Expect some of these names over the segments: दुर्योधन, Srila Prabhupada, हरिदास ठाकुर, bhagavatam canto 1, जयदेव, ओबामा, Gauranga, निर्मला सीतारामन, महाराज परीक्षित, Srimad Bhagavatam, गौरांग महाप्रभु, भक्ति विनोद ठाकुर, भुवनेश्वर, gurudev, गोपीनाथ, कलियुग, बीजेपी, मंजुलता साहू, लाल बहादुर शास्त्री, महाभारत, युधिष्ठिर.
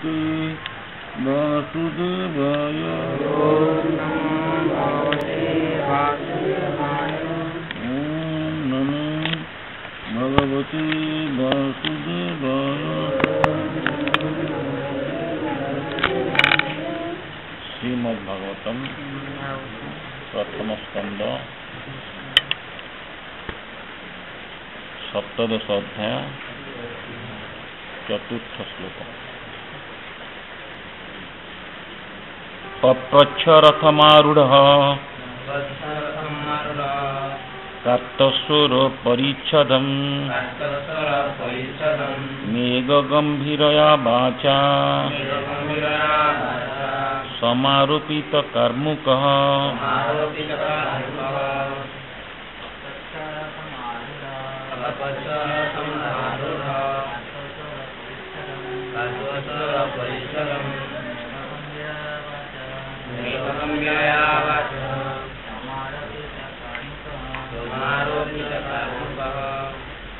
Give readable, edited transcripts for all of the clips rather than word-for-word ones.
भगवते वासुदेवाय ओम नमो भगवते वासुदेवाय। श्रीमद् भागवतम प्रथम स्कंद सप्तदश अध्याय चतुर्थ श्लोक। पप्रच्छ रथमारूढ़ः कात्स्वर परिच्छदं मेघगम्भीरया वाचा समारोपित कर्मुकः।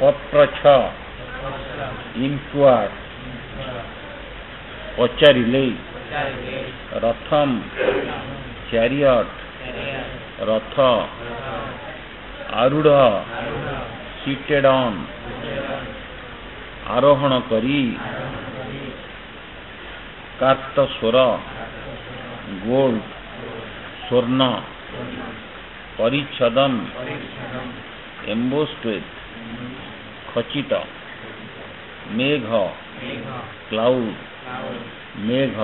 पप्रच्छ इंक्वायर पचारिले रथम चैरियट रथ आरूढ़ सीटेड ऑन आरोहण करी कात्स्वर गोल्ड स्वर्ण परिच्छदम एम्बोस्टेड खचित मेघ क्लाउड मेघ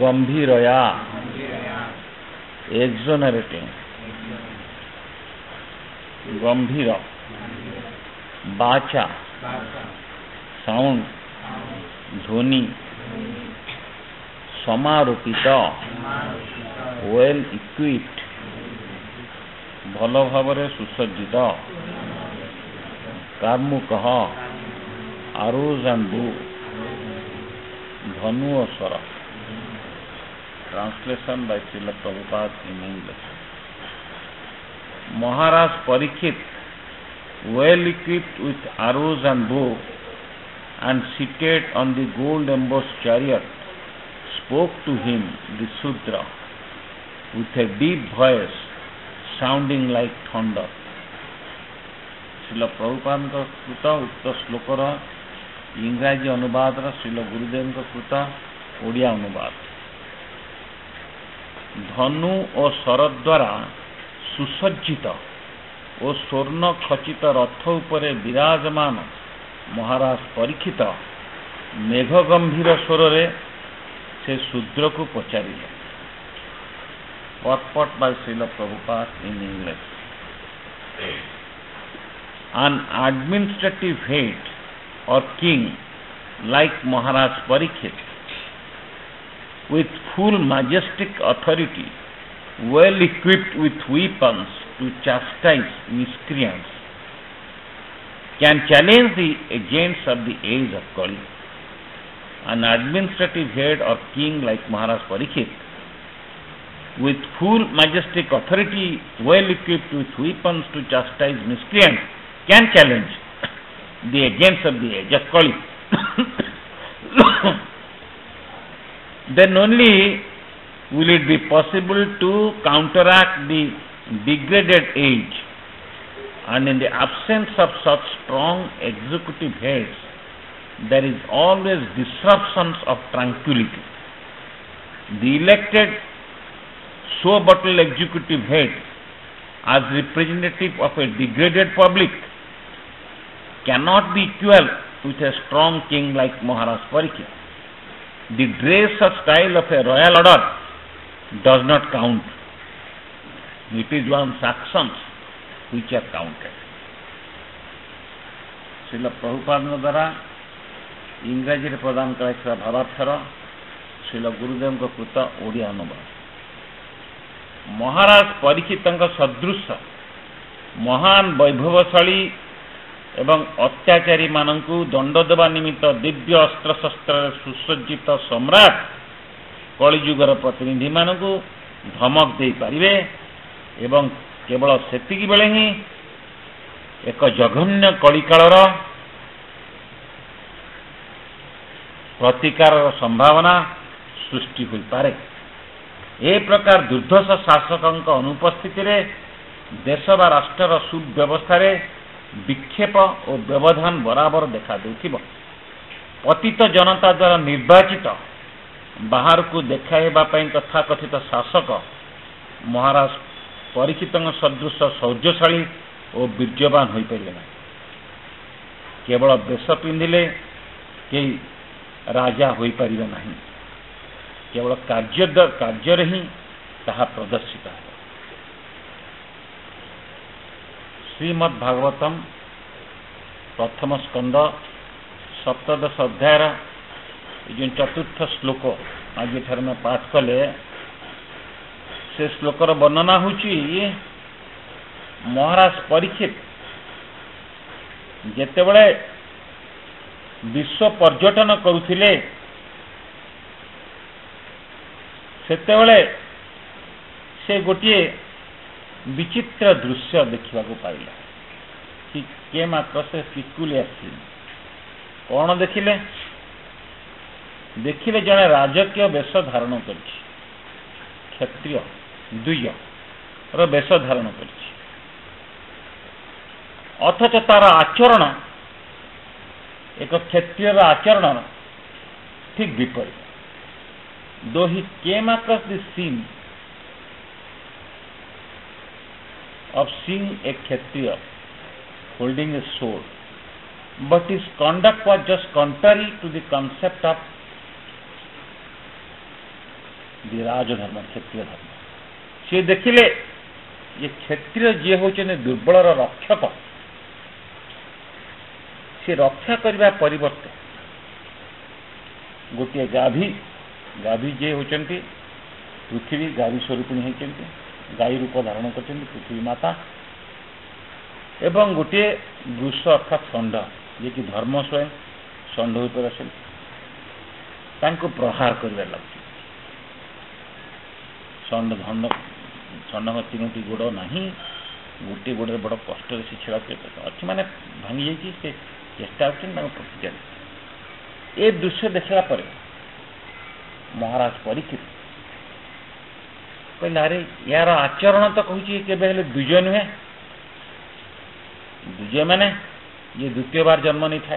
गंभीरया एक्सोनरेटिंग गंभीर बाचा साउंड ध्वनि समारोपित वेल इक्विप्ड भल भाव सुसज्जित कार्मुक आरोजांबु धनुअसर। Translation by Srila Prabhupada in English. महाराज परीक्षित well equipped with arrows and bow and seated on the gold embossed chariot spoke to him, the Shudra, with a deep voice sounding like thunder. Srila Prabhupada कृत उक्त श्लोकर इंग्राजी अनुवाद श्रील गुरुदेव कृत ओडिया अनुवाद। धनु और शरद द्वारा सुसज्जित और स्वर्ण खचित रथ उपरे विराजमान महाराज परीक्षित मेघ गंभीर स्वर से शूद्र को पचारिले। पटपट by Srila Prabhupada in English. An administrative head or king like Maharaj Parikshit, with full majestic authority, well equipped with weapons to chastise miscreants, can challenge the agents of the age of Kali. An administrative head or king like Maharaj Parikshit, with full majestic authority, well equipped with weapons to chastise miscreants, can challenge the agents of the age of Kali. Then only will it be possible to counteract the degraded age, and in the absence of such strong executive heads, there is always disruptions of tranquility. The elected show-bottle executive head, as representative of a degraded public, cannot be equal with a strong king like Maharaj Parikshit. The dress or style of a royal order does not count. It is one's actions which are counted. Srila Prabhupada द्वारा इंग्राजी प्रदान कराइଥିବା भावार्थर श्रील गुरुदेव कृत ओडिया अनुवाद। महाराज परीक्षित सदृश महान वैभवशाली एवं अत्याचारी मानंकु दंड देवा निमित्त दिव्य अस्त्र शस्त्र सुसज्जित सम्राट कलिजुगर प्रतिनिधि मानंकु धमक दे पारिबे एवं केवल सेतिकी बेले ही एक जघन्य कलिकालर प्रतिकारर संभावना सृष्टि होई पारे। ए प्रकार दुर्धष शासकंक अनुपस्थिति रे देश बा राष्ट्रर सुव्यवस्था रे विक्षेप और व्यवधान बराबर देखा देउथिबो। पतित जनता द्वारा निर्वाचित बाहर को देखाइबा पई तथाकथित शासक महाराज परिचितंग सदृश सौर्यशाली और वीर्यवान होई पारे ना। केवल वेश पिंधिले के राजा होई पारे नहीं, केवल कार्य ही ताहा प्रदर्शित है। श्रीमद् भागवतम प्रथम स्कंद सप्तदश अध्याय जो चतुर्थ श्लोक आज ठार में पाठ कले से श्लोकर वर्णना होची। महाराज परीक्षित जेतेबेले विश्व पर्यटन करुथिले सेतेबेले से गोटे विचित्र दृश्य देखा पाइला कि के मात्र से पिकुली आसी कौन देखिले देखिले जने राजकीय वेश धारण करछि, क्षत्रिय दुय र वेश धारण करछि, अथच तार आचरण एक क्षत्रियर आचरण ठीक विपरीत। दो ही के मात्र से scene of seeing a Kshatriya holding a sword, but his conduct was just contrary to the concept of the Raja Dharma, Kshatriya Dharma. से देखिले ये क्षेत्रीय जी होचने दुर्बलर रक्षक, से रक्षा करबा परिवर्ते गोटे गाभी गाभी जे होचन्ती पृथ्वी गावी स्वरूपिणी होचन्ती गाई रूप धारण करछन्ती पृथ्वी माता एवं गोटे वृष अर्थात षंड जे कि धर्म स्वयं षंड ऊपर असेन तांको प्रहार करबा लागछी। षंड धंड षंडर तीनोटी गोड़ नहीं, गोटे गोड़े बड़ कष्ट से छेड़ा अच्छी माने भांगी जाइए से चेष्टा कर। ए दृश्य देखला पर महाराज परीक्षित कहले अरे यार आचरण तो कहूँ के दुजय नुहे, दुजय मैंने ये द्वितीय बार जन्म नहीं था,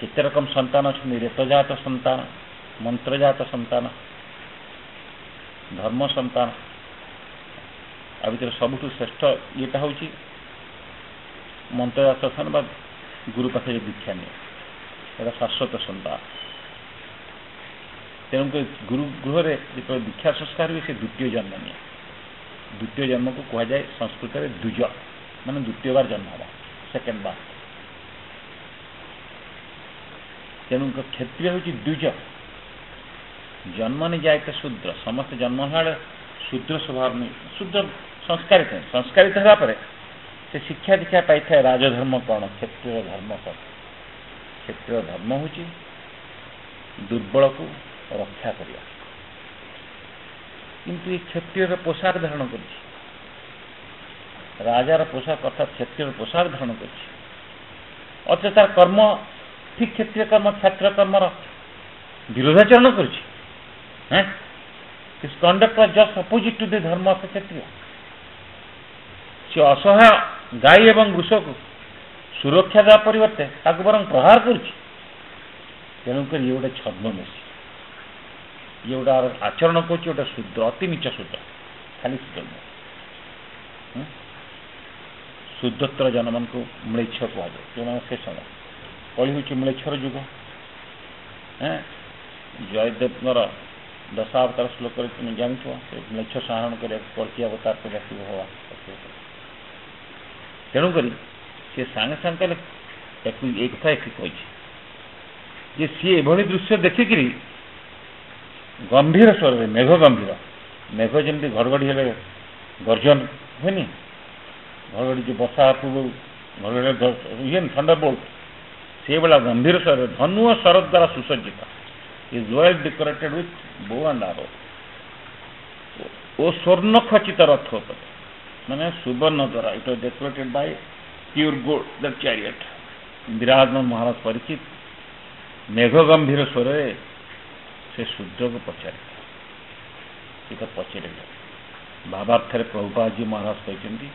केते रकम संतान अच्छे रेतजात संतान, मंत्रजात संतान, धर्म संतान, आ भर सबुठ श्रेष्ठ ये हूँ मंत्रजात संतान बा गुरु पाखे दीक्षा नहीं शाश्वत संतान। तेणुक गुरु गृह जो दीक्षा संस्कार हुए से द्वितीय जन्म नहीं, द्वितीय जन्म को कह जाए संस्कृत में दुज मान द्वितीय बार जन्म हवा सेकेंड बार। तेणुक क्षत्रिय हूँ दुज जन्म नहीं जाए तो शूद्र, समस्त जन्म हाड़ शूद्र स्वभाव नहीं, शूद्र संस्कारित है, संस्कारित होगापर से शिक्षा दीक्षा पाई था राजधर्म कौन क्षेत्रीय धर्म कौन। क्षेत्रीय धर्म हूँ दुर्बल को रक्षा करिया किंतु ये क्षेत्रीय पोशाक धारण कर राजार पोशाक अर्थात क्षेत्रीय पोशाक धारण कर तार कर्म ठीक क्षेत्रीय कर्म छात्र कर्मर विरोधाचरण कर just opposite to the dharma of kshatriya. से असहाय गाई एवं वृष को सुरक्षा देवा परिवर्ते बर प्रहार करुच्ची। तेणुक ये गोटे छद्मवेशी, ये गोटे आचरण कर शूद्र अति नीच शूद्र खाली शूद्र शूद्रोत्तर जन मान म्लेच्छ कह जाए जो से समय कली हूँ म्लेच्छर युग। जयदेवर दशावतार श्लोक तुम जान म्लेच्छ संहरण करवतार कर हवा। तेणुक सी सांगे सांगे ये कथा एक कही जे सी एभली दृश्य देखिक गंभीर स्वर में मेघ गंभीर मेघ जमी घड़घड़ी हेले गर्जन हुए घड़घड़ी जो बसा पूर्व घड़घड़ी हुए थंडरबोल्ट से भाला गंभीर स्वर में धनु और शरद द्वारा सुसज्जित is well decorated with bow and arrow ओ स्वर्ण खचित रथ माने सुवर्ण द्वारा it was decorated by pure gold that chariot इंदिराजमान महाराज परिचित मेघ गंभीर स्वर से सूर्य को पचार भावार्थ प्रभुपाद जी महाराज कहते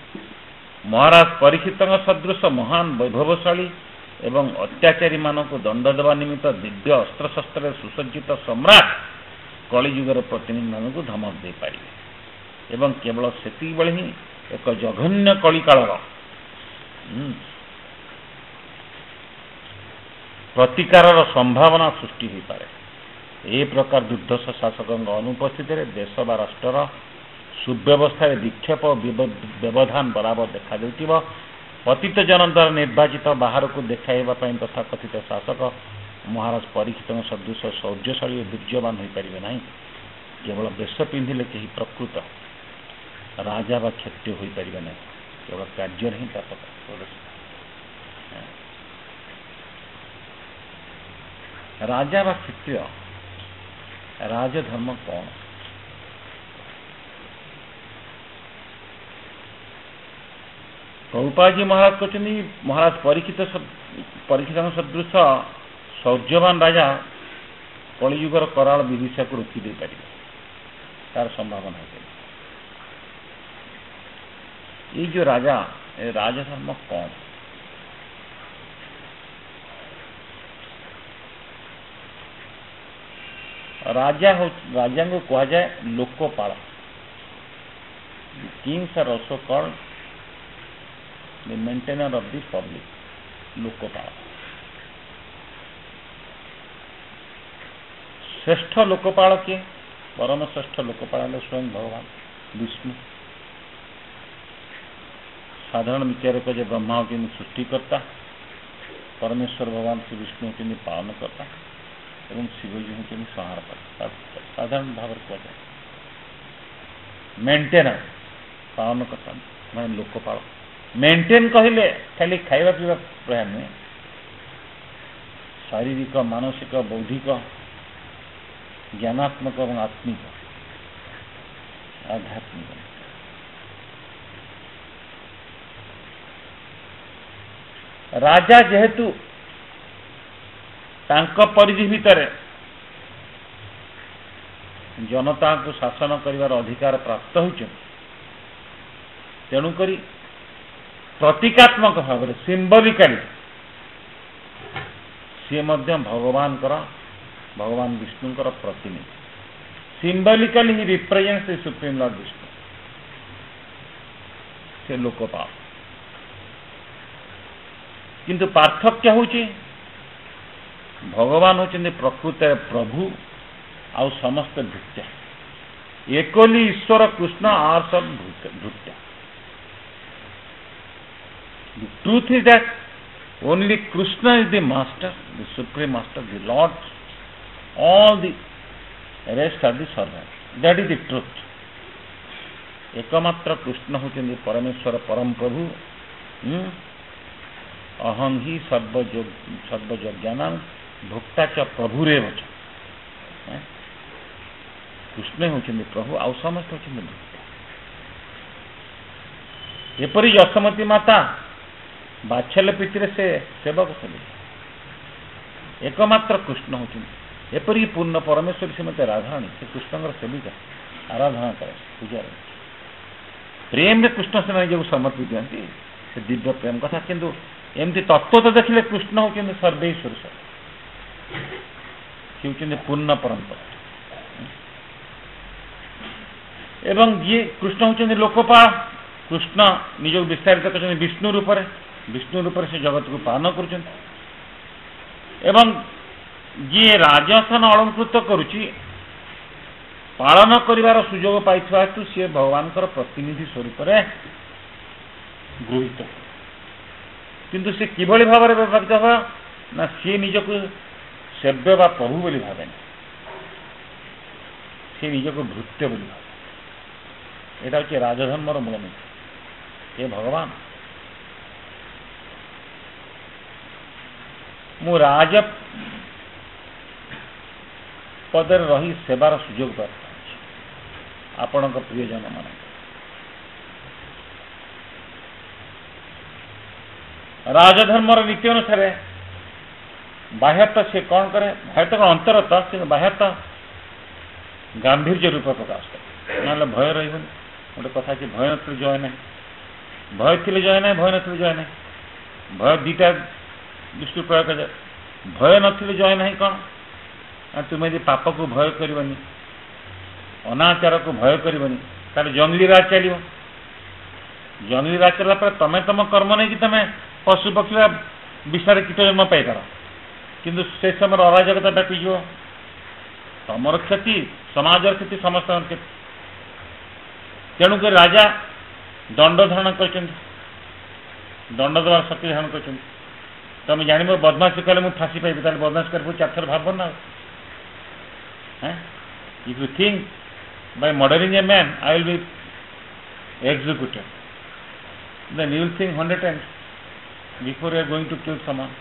महाराज परीक्षित सदृश महान वैभवशाली एवं अत्याचारी मानक दंड देवा निमित्त दिव्य अस्त्रशस्त्र सुसज्जित सम्राट कलिजुगर प्रतिनिधि मानक धमक दे पारे एवं केवल सेती बले ही एक जघन्य कलिकाल प्रतिकार संभावना सृष्टि हो पाए। ए प्रकार दुर्धर्ष शासक अनुपस्थित देश बा राष्ट्र सुव्यवस्था विक्षेप व्यवधान बराबर देखा देउतिबो। पतित जन द्वारा निर्वाचित बाहर को देखाइबा पई तथाकथित शासक महाराज परीक्षित सदृश शौर्यशाली वीर्यवान हो पारे ना। केवल वेश पिंधिले कहीं प्रकृत राजा बा क्षत्रिय हो पारे ना, केवल कार्य ही राजा बा क्षत्रिय। राजधर्म कौन? प्रभुपाद जी महाराज कहते महाराज परीक्षित सदृश शौर्यवान राजा कलियुगर कराल विभीषा को रोकी दे पारे तार संभावना है। ये जो राजा राजधर्म कौन? राजा को कहा जाए लोकपाल। Kings are also called the maintainer of the public, Lokpal. श्रेष्ठ लोकपाल के परम श्रेष्ठ लोकपाल स्वयं भगवान विष्णु। साधारण विचारक जो ब्रह्मा होती सृष्टिकर्ता, परमेश्वर भगवान श्री विष्णु होती पालनकर्ता एवं शिवजी होती संहारकर्ता। साधारण भाव क्या जाए मेन्टेनर पालनकर्ता मैं लोकपाल। मेंटेन कहले खाली खाइबा पीवा प्रया नुहे, शारीरिक मानसिक बौद्धिक ज्ञानात्मक और आत्मिक आध्यात्मिक। राजा जेहेतु तांका परिधि भितर जनता को शासन करिवार अधिकार प्राप्त होइछ, तेणु करी प्रतीकात्मक भाव सिंबलिकाली सी भगवान विष्णु प्रतिनिधि। Symbolically he represents the supreme Lord Vishnu. से लोकपाल किंतु पार्थक्य होची भगवान होचंदे प्रकृत प्रभु आउ समस्त भृत्या। एकोली ईश्वर कृष्ण आर सब भृत्या। The truth is that only Krishna is the master, the supreme master, the Lord. All the rest are the servants. That is the truth. Ekamatra Krishna hochindi parameshwara param prabhu. Aham hi sarva jagyanam bhukta cha prabhu revacha. Krishna hochindi prabhu au samasta hochindi bhukta. Epari Yashamati mata बाछल पीतिर से सेवक से एकमात्र कृष्ण होती। एपरिक पूर्ण परमेश्वरी श्रीमती राधाराणी से कृष्ण सेविका आराधना करे पूजा प्रेम कृष्ण से जो समर्पित दिखती से दिव्य प्रेम कथा। किंतु एमती तत्व तो देखिले कृष्ण होती सर्वेश्वर से होती पूर्ण परंपरा। एवं ये कृष्ण होती लोकपाल। कृष्ण निज विस्तारित करते विष्णु रूप में। विष्णु रूप से जगत को पालन करजस्थान अलंकृत करुच्ची पालन कर सुजोग पाई हेतु सी भगवान प्रतिनिधि स्वरूप गृहित। किंतु से किभली भाव में व्यवहारित हे ना सी निजक सेव्य बा प्रभु बोली भावे, सी निजक भृत्य बोली भावे। यहाँ हूँ राजधर्मर मूल नीति। ये भगवान मु राज पदर रही सेवार सुजोग प्राप्त। आपण प्रियजन मान राजधर्मर रीति अनुसार बाह्यता से कौन करे भयता कौन अंतरता बाह्यता गांधीर्य रूप प्रकाश करे ना भय रही गोटे कथा कि भय न जय ना भय थी जय ना भय नय ना भय दीटा दृष्टि प्रयोग कर भय नय ना कौन तुम्हें यदि पाप को भय करनी अनाचार को भय करनी ताले जंगली राज चल जंगली राज चला तमें तुम कर्म नहीं कि तुम पशु पक्षी विषार कीट जन्म पाइपर किंतु से समय अराजकता व्यापी जीव तुमर क्षति समाज क्षति समस्त क्षति तेणुक राजा दंड धारण कर दंड देवार शक्ति धारण कर तुम जान बदमाशी कले मुझे फाँसी पाइबी तेल बदमाश कर चार थर भाव ना if you think by murdering a man I will be executed, then you will think 100 times before you are going to kill someone.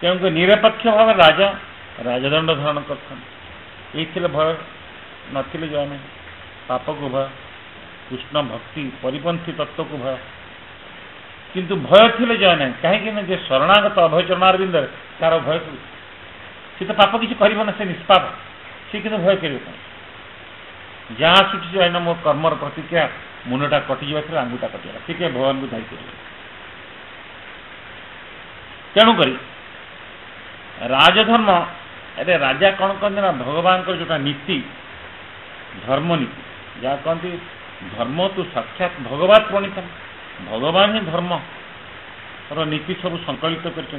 क्योंकि निरपेक्ष भाव राजा राजदंड धारण कर भय नथिले जय नहीं पाप को भय कृष्ण भक्ति परिपंथी तत्व को भय किंतु भय थिले जय नहीं कहीं शरणागत अभय चरणारविंद तार भय सी तो पाप किसी करना से निष्पाप सी कि भय कर जहाँ सूची है ना मो कर्मर प्रतिक्रिया मुंडा कटिजी आंगुटा कटिगला ठीक है भगवान को धाई कर तेणुक राजधर्म अरे राजा कौन कहते ना भगवान को जोटा नीति धर्म नीति जहाँ कहती धर्म तो साक्षात भगवत प्रणीत भगवान ही धर्म रीति सब संकलित कर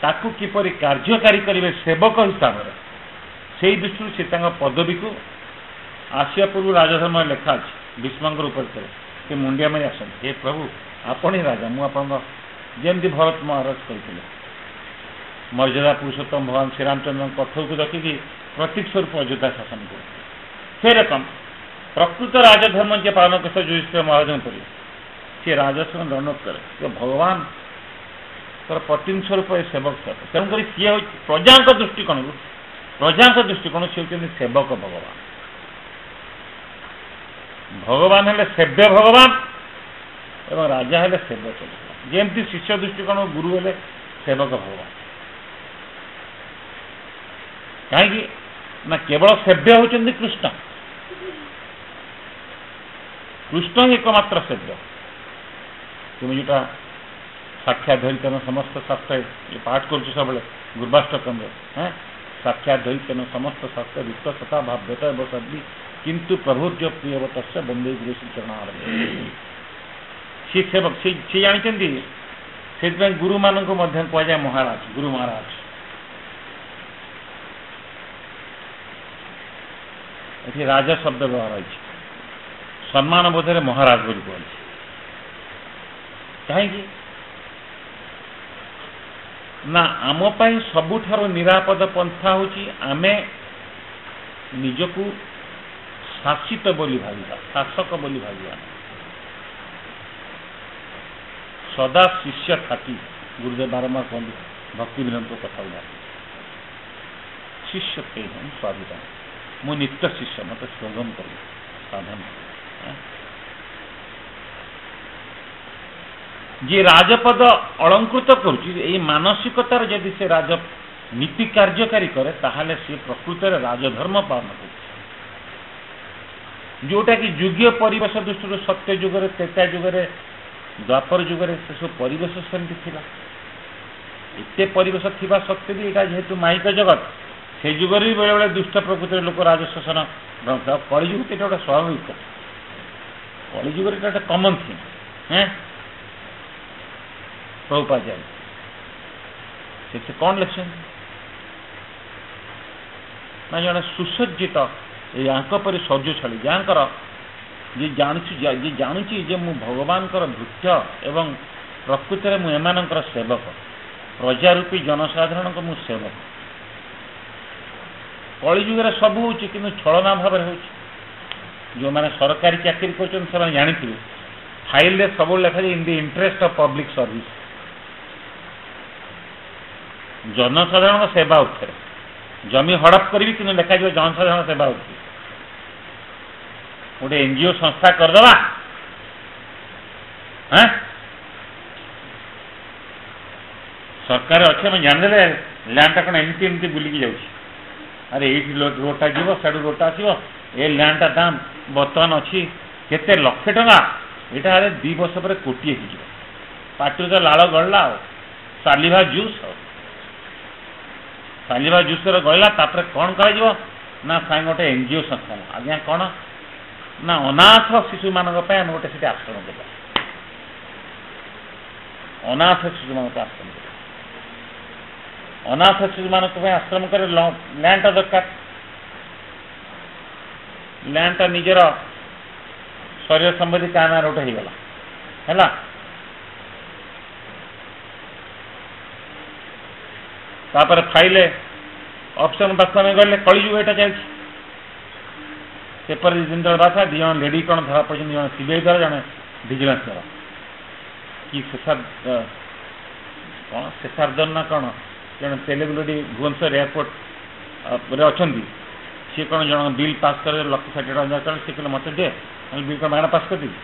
ताकू किपरि कार्यकारी करेंगे सेवक हिसाब से दृष्टि से पदवी को आसिया पूर्व राजधर्म लेखा अच्छे भीष्मर उपर से मुंडिया मारी आस प्रभु आपण ही राजा मुझे भरत महाराज कहते मर्यादा पुरुषोत्तम भगवान श्रीरामचंद्र कठोर को रखिकी प्रतीक स्वरूप अयोध्या शासन को से रकम प्रकृत राजधर्म जे पालन करता युधिष्ठिर महाराज करें सी राजस्व दंड करे भगवान प्रतिनिधि स्वरूप सेवक तेणुक सी प्रजा दृष्टिकोण सी हूँ सेवक भगवान भगवान है सेव्य भगवान एवं राजा है सेवक भगवान जमी शिष्य दृष्टिकोण गुरु है सेवक भगवान कहीं ना केवल सेव्य होती कृष्ण कृष्ण ही एकमात्र सेव्य तुम्हें जोटा साक्षाधरित समस्त शास्त्र पाठ कर सब गुरुवाष्टकम हाँ साक्षाधरित समस्त शास्त्र विश्व सता भाव्यता एवं सदी किंतु प्रभुर्य प्रियवत बंदे गुरु श्री चरण सी जानते से गुरु मान को कहुए महाराज गुरु महाराज ये राजा शब्द व्यवहार हो सम्मान बोधे महाराज बोली कहते कहीं ना आम पाई सबुठार निरापद पंथा होची आमे निजकू शासित बोली भाविया शासक बोली भाविया सदा शिष्य थाकी गुरुदेव बारम्बार कहते भक्ति विनंत कथा शिष्य के हम स्वाभिमान मो नित्य शिष्य मत श्लोगम कर साधन जी राजपद अलंकृत करुच्ची मानसिकतार जदि से राज नीति कार्यकारी करे ताहले से प्रकृत राजधर्म पालन कर जोटा कि युग्य परिवेश दृष्टि सत्य जुगर त्रेता जुगर द्वापर जुगर से सब परिवेश एत परिवेश सत्य भी यहाँ जेहेतु माइक जगत से जुगर भी बेले बेले दुष्ट प्रकृत लोक राजशासन कलिजुग तो गोटे स्वाभाविक कलिजुगर गोटे कमन थिंग है प्रभुपाचार्य से कौन लेसन ना जड़े सुसज्जित यापरी सजोशाली जहाँ जी जानूची जे मु भगवान भृत्य एवं प्रकृत में मुझे सेवक प्रजारूपी जनसाधारण को मुझे सेवक कलिजुगे सब हो छलना भाव हो जो मैंने सरकारी चाकरी कर जानते फाइल सब लेखा in the interest of public service जनसाधारण सेवा उत्तर जमी हड़प करी कि लेखा जनसाधारण सेवा उत्तर गोटे एनजीओ संस्था करदे सरकार अच्छे आम जान दे लैंडटा कौन एमती बुलिकी जारे रोडटा जीव साढ़ू रोडटा आसो ए लैंडटा दाम बर्तमान अच्छी के लक्ष टा यहाँ दी बर्ष पर कोटी पाटी तो लाल गला सालिभा जूस गला कौन करा साइं गोटे एनजीओ संस्थान आज्ञा कौन ना अनाथ शिशु मान गोटे सीट आश्रम देगा अनाथ शिशु मान आश्रम अनाथ शिशु मान आश्रम कर लैंडटा दरकार लैंडटा निजर शरीर संबंधी क्या ना गोटे होगा तापर फाइल ऑप्शन पास में गले कलिजुग एटा चलछि पेपर जिंदल बासा दी जन लेडी कौन धरा पड़ जन सीबीआई द्वारा जन विजिलेंस द्वारा कि कौन शेषार्दन ना कौन जन तेलुगु लेडी भुवनेश्वर एयरपोर्ट अच्छा सी कौन जन बिल पास कर लक्ष 60,000 सी कहले मत दे बिल कौन मैडम पास करदेवी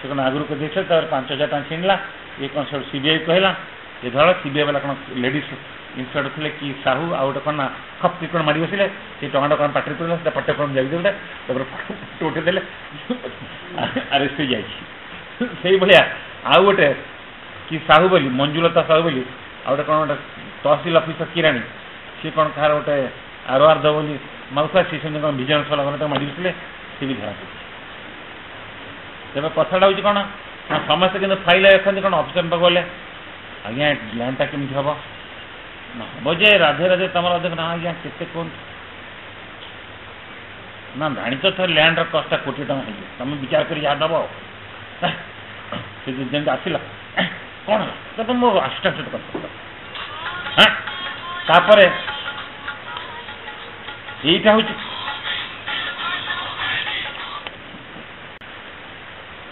सी कौन आगुरी को देखे तर 5,000 टाँच छिणला ये कौन सब सीबीआई कहला ये धर सीबीआई वाला कौन लेडीज इनस्पेक्टर थे कि साहू आ गए कौन ना खप ती मार बसले से टमाटो कौन पाटी पड़ा पटे कौन जागी देते फटो उठेदे आरेस्ट हो जाए आउ गए कि साहू बोली मंजुलता साहू बोली आ गए कौन गोटे तहसिल अफिसर किराणी सी कौन कहार गोटे आरआर दबोली मौसा सी से कौन भिजिलेंस वाला कौन मार बसले सी भी धरा तेज कथाटा हूँ कौन समस्ते कि फाइल रखते कौन अफिसर पाक गले आज्ञा लैंडटा केमती हम ना हम जे राधे राधे तुम देख ना आज्ञा के ना जाणी तो थे लैंड रस्टा कोटी टाँग हो तुम विचार कर दब जमी आसला कौन तो तुम आसिस्टाट कर यहीटा हूँ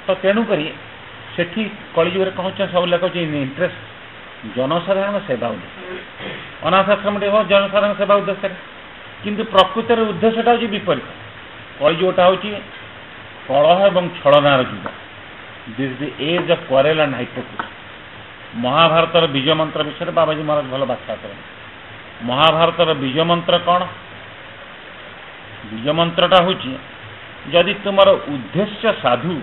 तो तेणुक से कलिजुगे कौन सब लोग इंटरेस्ट जनसाधारण सेवा उद्देश्य अनाथ आश्रम जनसाधारण सेवा उद्देश्य किंतु प्रकृतर उद्देश्य हूँ विपरीत कलिजुगटा हूँ कलह और छलनार जुग this the age of quarrel and hypocrisy महाभारतर बीज मंत्र विषय बाबाजी महाराज भल व्याख्या करें महाभारतर बीज मंत्र कौन बीज मंत्रटा हूँ जदि तुम उद्देश्य साधु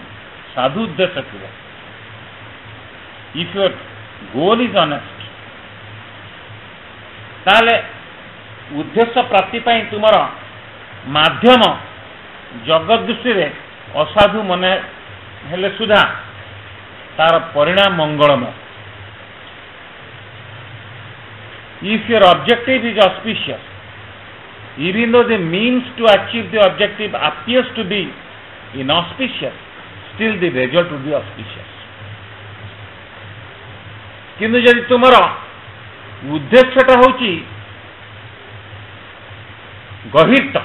साधु उद्देश्य थी if your goal is honest ताले उद्देश्य प्राप्ति पाई तुमर माध्यम जगत दृष्टि रे असाधु मने हेले सुधा तार परिणाम मंगलमय if your objective is auspicious even though the means to achieve the objective appears to be inauspicious still the result would be auspicious किंतु यदि तुमर उद्देश्यटा हूँ गहित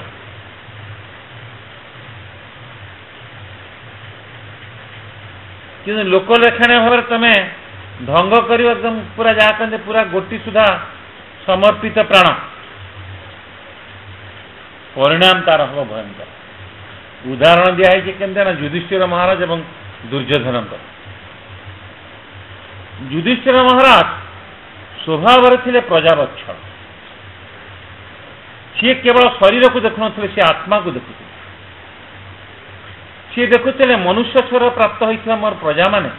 कि लोकलेखण्य भाव तुम ढंग कर पूरा जहाँ कहते पूरा गोटी सुधा समर्पित प्राण परिणाम तार हम भयंकर उदाहरण दिखाई के युधिष्ठिर महाराज एवं दुर्योधन युधिष्ठिर महाराज स्वभाव थे प्रजावत्सल सी केवल शरीर को देखु सी आत्मा को देखुते सी देखुते मनुष्य स्वर प्राप्त होता मोर प्रजा माने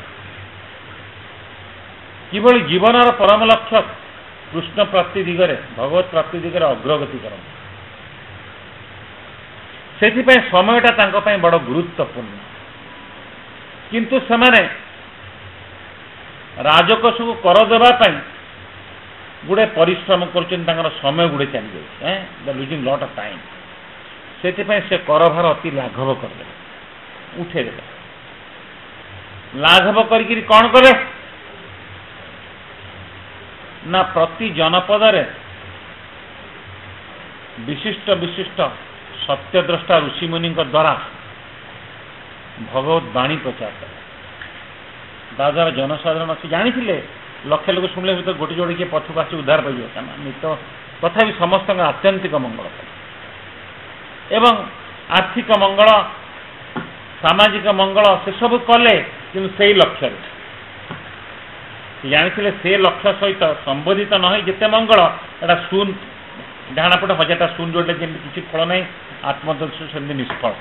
किभली जीवन परम लक्ष्य कृष्ण प्राप्ति दिगरे भगवत प्राप्ति दिगरे अग्रगति करते से समयटा बड़ गुरुत्वपूर्ण किंतु सेमाने राजकोष को कर देवाई गुड़े परिश्रम कर समय गुड़े चली जाए लुजिंग लॉट ऑफ टाइम से कर भार अति लाघव करदे उठेदे लाघव करी कौन कले ना प्रति जनपद रे विशिष्ट विशिष्ट सत्यद्रष्टा ऋषिमुनि द्वारा भगवत वाणी प्रचार कर दादार जनसाधारण अच्छी जानी लक्ष लोग शुणिले हूँ तो गोटे जोड़े किए पछक आस उद्धार पाइबे कहीं तो तथा समस्त आत्यंतिक मंगल एवं आर्थिक मंगल सामाजिक मंगल से सब कले किंतु से लक्ष्य जानी से लक्ष्य सहित संबोधित नही जिते मंगल एटा शून डाणापट हजारटा शून जोड़े जमी कि फल ना आत्मदर्शी सेमती निष्फल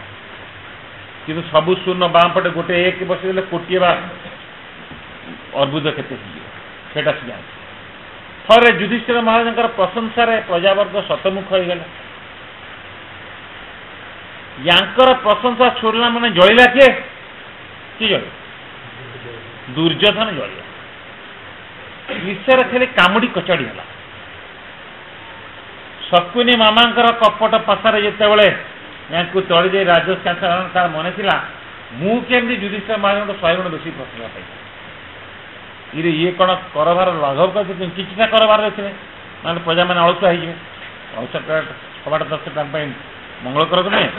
कि सबू शून बामपटे गोटे एक बस कोटे अर्बुद क्षति होटा से जानी थे युधिष्ठिर महाराज प्रशंसा प्रजावर्ग शतमुख हो गला यांकर प्रशंसा छोड़ला मैंने जलिला किए कि जल दुर्योधन जलिया ईश्वर खेले कामुड़ी कचड़ी है शकुनी मामा कपट पासार जिते तली दे राजस्थान तार मन था मुझे जुडिशियल महाराज 100 गुण बेस प्रशंसा पाई ये कौन करभार लाघव करते किसी करभार रखे ना प्रजा मैंने अलसुआ होलसा हवाट दस मंगल कर नहीं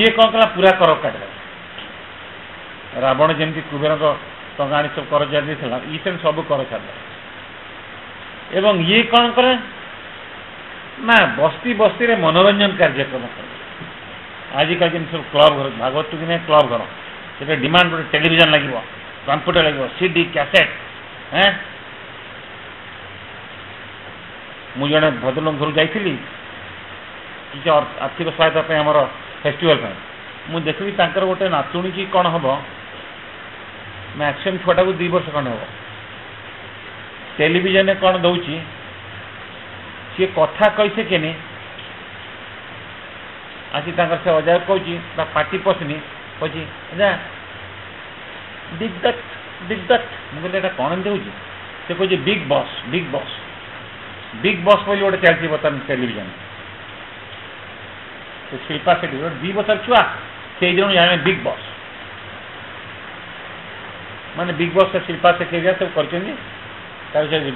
ये कौन कला पूरा कर काटा रावण जमी कुबेर टंका आनी सब कर छाड़ी ये सेम सब कर छाड़ा एवं ये कौन कले ना बस्ती बस्ती रे मनोरंजन कार्यक्रम आजिका जमी सब क्लब घर भागवत कि नहीं क्लब घर से डिमांड गोटे टेलीविजन लगे कंप्यूटर लगे सीडी कैसेट हैं मुझे भद्रलोक घर जाइली किसी आर्थिक सहायता पे आमर फेस्टिवल मुझे देखी तर गोटे नातुणी की कौन हम मैक्सीम छुआटा को 2 वर्ष कौन हम टेलीविजन कौन दौर सी कथा कही सेकेनि आसी से अजा कह पार्टी पसनी कही बिग दट मुझे कौन दौर से कहे बिग बॉस बोली गोटे चलती बर्तमान टेलीविजन शिल्पा से 2 वर्ष छुआ से जो जाने बिग बॉस माने बिग बॉस शिल्पा से खेल सब कर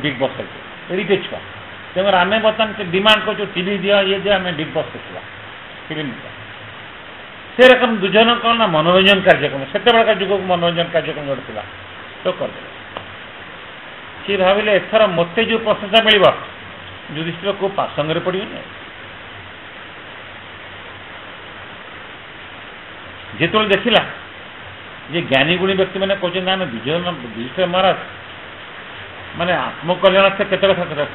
बिग बॉस एडिटे छुआ तेनाली आम बर्तमान डिमांड कर टीवी दिया ये दिया आम बिग बॉस देखा फिल्म से रकम दुजन कौन ना मनोरंजन कार्यक्रम से जुग को मनोरंजन कार्यक्रम जो था तो करदे सी भाविले एथर मत जो प्रशंसा मिल जुधिष्ठिर को पासंगे पड़े जिते देखला ये ज्ञानी गुणी व्यक्ति मैंने कहते आम विजय महाराज मानने आत्मकल्याण से केत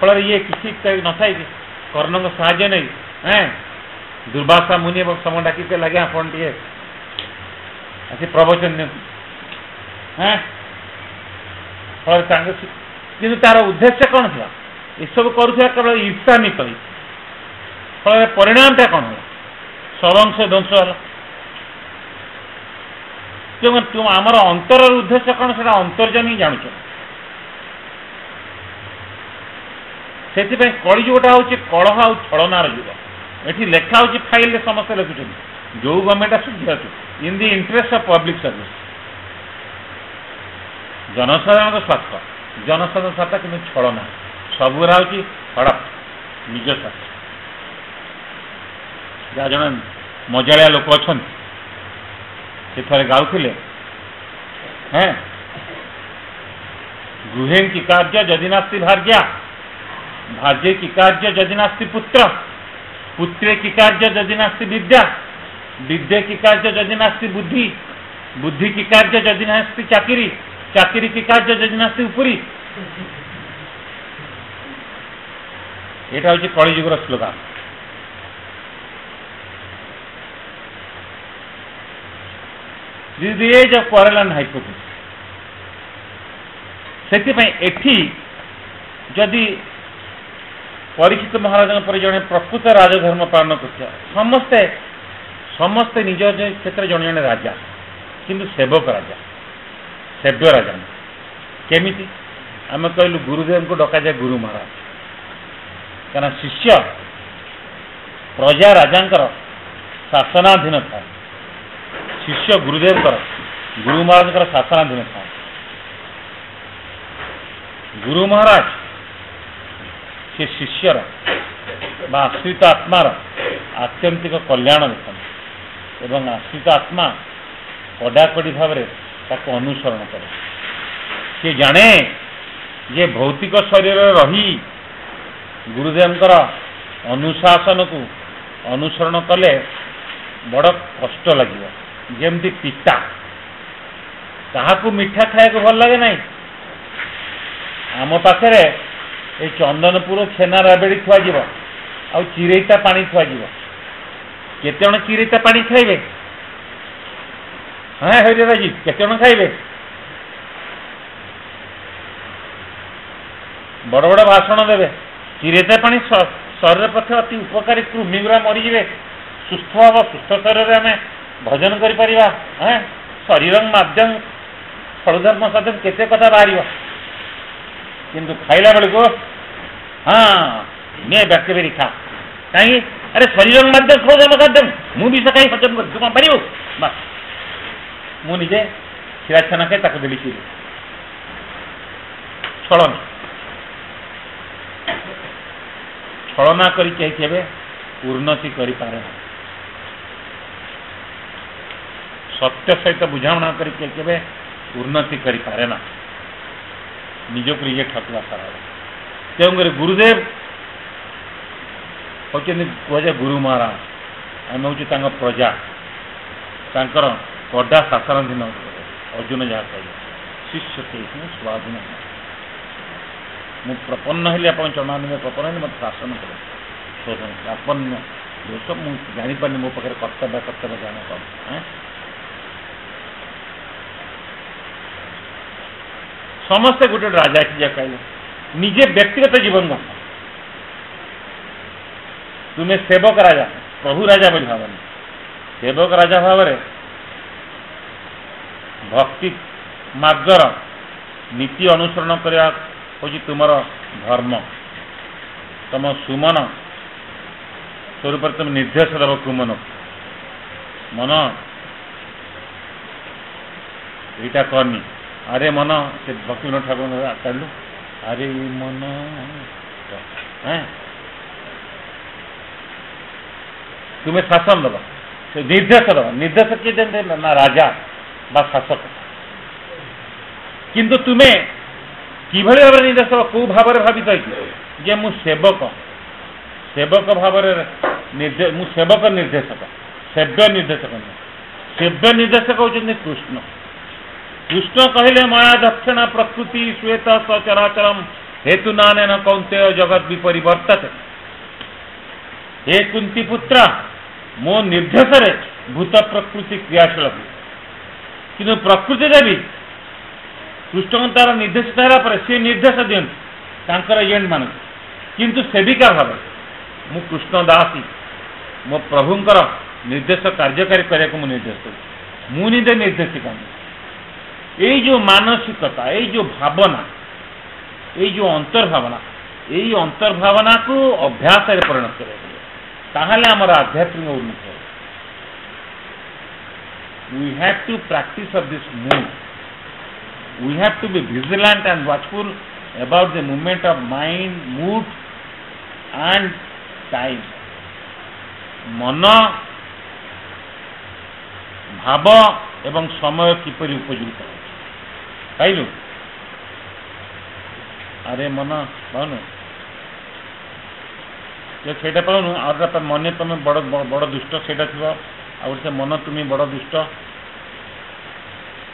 फल ये किसी न था कि कर्ण को साय नहीं हैं दुर्वासा मुनि समय डाक लगे आपन टे आसी प्रवचन हैं फल कि तार उद्देश्य कौन था यू करूला केवल ईर्षा नित फल परिणाम कौन है सर्वंश ध्वंस है तुम आमर अंतर उद्देश्य कौन से अंतर्जन ही जान से कली युगटा हूँ कलह आ छलनार युग ये लेखा हो फाइल समस्त लिखुन जो government as in the interest of public service जनसाधारण स्वार्थ जनसाधारण स्वार्थ कि छलना सबुरा हूँ हड़प निज स्वार्थ जहाँ जन मजाड़िया लोक अच्छा से थे गाँव हैं गृहिणी की कार्य जदि नास्ति भार्या भार्य की कार्य जदि नास्ति पुत्र पुत्रे की कार्य जदि नास्ति विद्या विद्या की कार्य जदि नास्ति बुद्धि बुद्धि की कार्य जदि नास्ति चाकरी चाकरी की कार्य जदि नास्ति उपरी एटा होची कलियुगर slogan age of quarrel and hypothesis से जदि परिचित महाराज पर जड़े प्रकृत राजधर्म पालन करता समस्ते समस्ते निज क्षेत्र जड़े जड़े राजा किंतु सेवक राजा सेव्य राजा केमी आम कहलु गुरुदेव को डक जाए गुरु महाराज कहना शिष्य प्रजा राजा शासनाधीन था शिष्य गुरुदेव कर गुरु महाराज कर शासनाधीन था गुरु महाराज से शिष्यर बा आश्रित आत्मार आत्यंतिक कल्याण देखते एवं आश्रित आत्मा कड़ाकड़ी भाव अनुसरण करे सी जाने जे भौतिक शरीर रही गुरुदेवंकर अनुशासन को अनुसरण कले बड़ कष्ट लगे जमती पिता काहाकू मिठा खाया भल लगे ना आम पाखे ये चंदनपुर छेना राबेड़ी थुआज आ चिरेता पा थुआज केत चिरेता पा खाइबे हाँ हे दादाजी केत खाइबे बड़ बड़ भाषण देवे चिरेता पा शरीर पक्षे अति उपकारी कृमिगुरा मरीजे सुस्थ हम सुस्थ शरीर आम भजन कर शरीर मध्यम फलधर्म साधन केते कथा बाहर किंतु खाइला बेल को हाँ मैं बैठे बेरी खा कहीं अरे शरीर मध्यम फलधर्म साधन मुझे कहीं हजम कर पार बस मुझे क्षीरा छाना खाए ताको देली चीज छलना छलना करती कर सत्य सहित बुझाणा करती करे ना निजक निजे ठकवा सारा तेणुक गुरुदेव हूँ कहुए गुरु महाराज आम हूँ प्रजा तर कड़ा शासनाधीन अर्जुन जहाँ कहे शिष्य से स्वाधीन मु प्रपन्न हेली आप चरणाधीन में प्रपन्न है मत शासन करें शोधन प्रपन्न दोष मुझे जापर मो पाखे कर्तव्य कर्तव्य ज्ञान कम समस्ते गोटे राजा कहले निजे व्यक्तिगत जीवन जापन तुम्हें सेवक राजा प्रभु राजा बोली भाव सेवक राजा भाव भक्ति मार्गर नीति अनुसरण करवा हूँ तुम धर्म तुम सुमन स्वरूप तुम निर्देश देव कुमन मन यहाँ करनी अरे मन से भक्ति विनोद ठाकुर आकालू अरे मन तुम्हें शासन दब से निर्देश दब निर्देश किए देते ना राजा बा शासक किंतु तुम्हें कि भाव निर्देश दब कौ भाव भावित जे मु सेवक सेवक भाव मु सेवक निर्देशक सेव्य निर्देशक सेव्य निर्देशक हूँ कृष्ण कृष्ण कहले माया दक्षिणा प्रकृति श्वेत सचराचरम हेतु नानेन कौंतेय जगत विपरिवर्तते हे कुंती पुत्र मो निर्देश रे भूत प्रकृति क्रियाशील हुए किंतु प्रकृति देवी कृष्ण तार निर्देश पर सी निर्देश दिखा एजेंट मान किंतु सेविका भाव मु कृष्ण दासी मो प्रभुंर निर्देश कार्यकारी करने को निर्देश दे मुझे निर्देशिका ये जो मानसिकता ये जो भावना ये जो अंतर्भावना यही अंतर्भावना को अभ्यास परिणत कर आध्यात्मिक उन्नति we have to practice of this move we have to be vigilant and watchful about the movement of mind mood and time मन भाव एवं समय किपर उपयुक्त है पाइलु अरे मन पाऊन से पाऊन आ मन तुम बड़ बड़ दुष्ट से आ मन तुम बड़ दुष्ट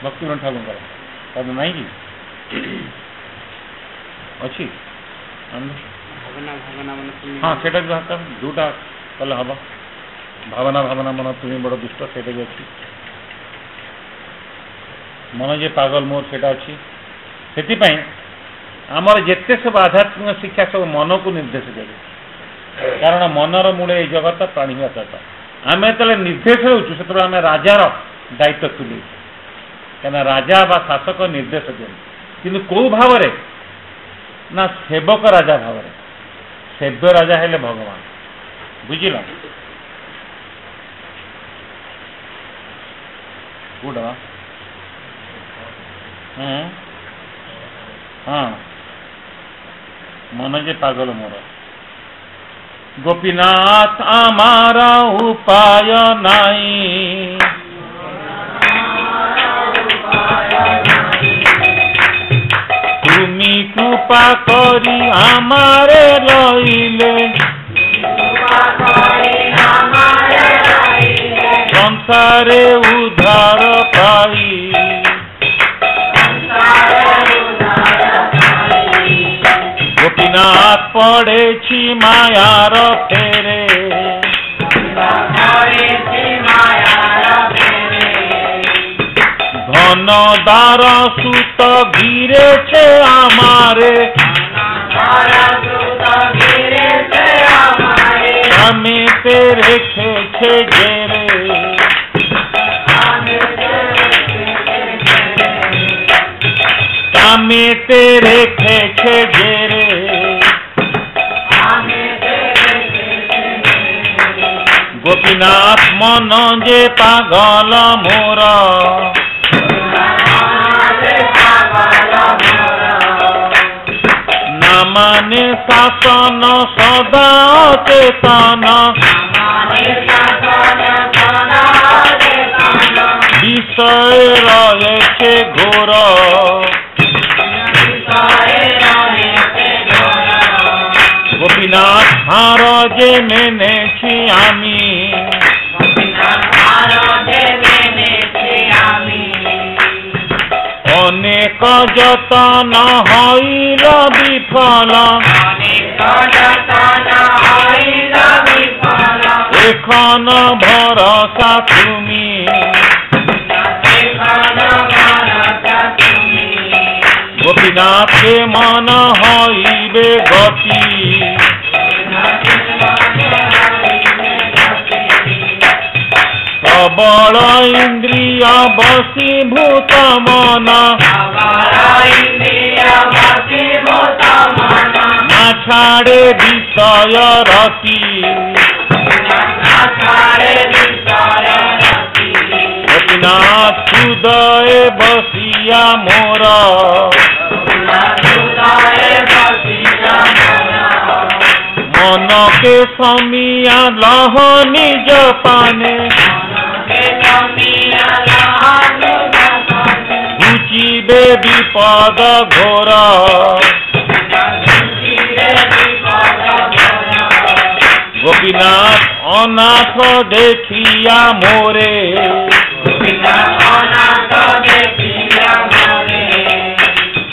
भक्ति ठाकुर ना कि अच्छी हाँ से जोटा कले हम भावना भावना मन तुम बड़ दुष्ट से अच्छी मन जे पागल मोर सेटा अच्छी से आमर जिते सब आध्यात्मिक शिक्षा सब मन को निर्देश दे कारण मनर मूले जगत प्राणी जगत आम जो निर्देश रोचु से आम राजार दायित्व तुले क्या राजा बा शासक निर्देश दिए कौ भाव ना सेवक राजा भाव सेव्य राजा हेले भगवान बुझल कौटा हाँ मन जे पागल मोर गोपीनाथ आमारा उपाय नहीं तुमी कृपा करी आमारे रहिले संसारे उधार पाई पड़ेछि मायार फेरे धन दार सूत घिरे छे आमारे हमें तेरे खेचे घेरे हमें तेरे खेचे घेरे गोपीनाथ मन जे पागल मोर नामाने शासन सदा चेतन विषय रहे छे घोर गोपीनाथ हार जे मेने छी आमी अनेक जतन हईल विफल एखन भरोसा तुमी गोपीनाथ के मन हईबे गति प्रबल इंद्रिय वशीभूत मन ना छाड़े विषय रति गोपीनाथ हृदय बसिया मोर मन के समिया लह निज पाने रुचिबे विपद घोर गोपीनाथ अनाथ देखिया मोरे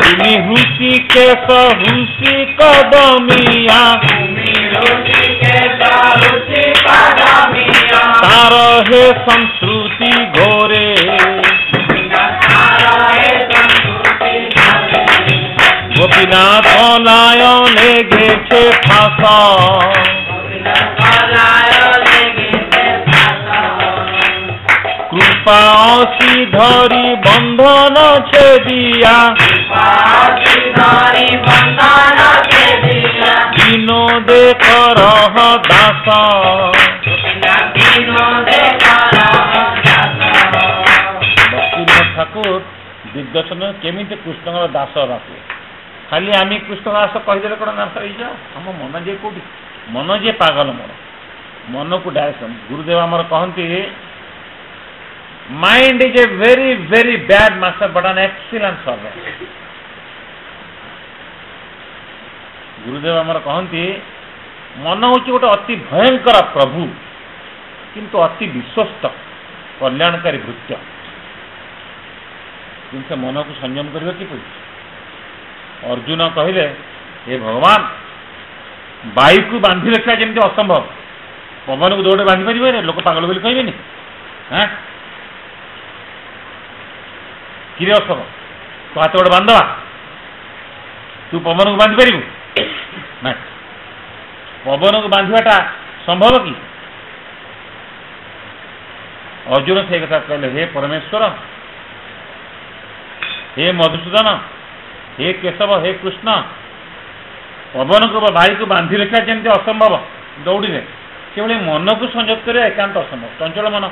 तुमी रुचि के रुचि कदमिया तार है संस्कृति घोरे गोपीनाथ लायने गेछे फासा कृपा असी धरी बंधन छेदिया दिनो देख रह दासा ঠাকুর দিগদর্শনে কেমিতে কৃষ্ণর দাস রাখে খালি আমি কৃষ্ণ দাস কহিদেলে কোন নাম সার এইযা আমার মন যে কোটি মন যে পাগল মোর মনকু ডাইরেকশন গুরুদেব আমার কহন্তি mind is a very very bad master but an excellent servant গুরুদেব আমার কহন্তি মন হচ্ছে গোটে অতি ভয়ঙ্কর প্রভু কিন্তু অতি বিশ্বস্ত কল্যাণকারী ভৃত্য जिनसे मन को संयम करियो कि अर्जुन कहले हे भगवान वायु को बांधि रखा जमी असंभव पवन को दौड़े बांधि पारे लोक पागल बोली कहबे हाँ कि असंभव तो हाथ गोटे बांध तू पवन को बांधि पारू ना पवन को बांधवाटा संभव कि अर्जुन से कथा कहले हे परमेश्वर हे मधुसूदन हे केशव हे कृष्ण पवन को भाई को बांधि रखा जमी असंभव दौड़े से मन को संयोग कर एकांत असंभव चंचल मन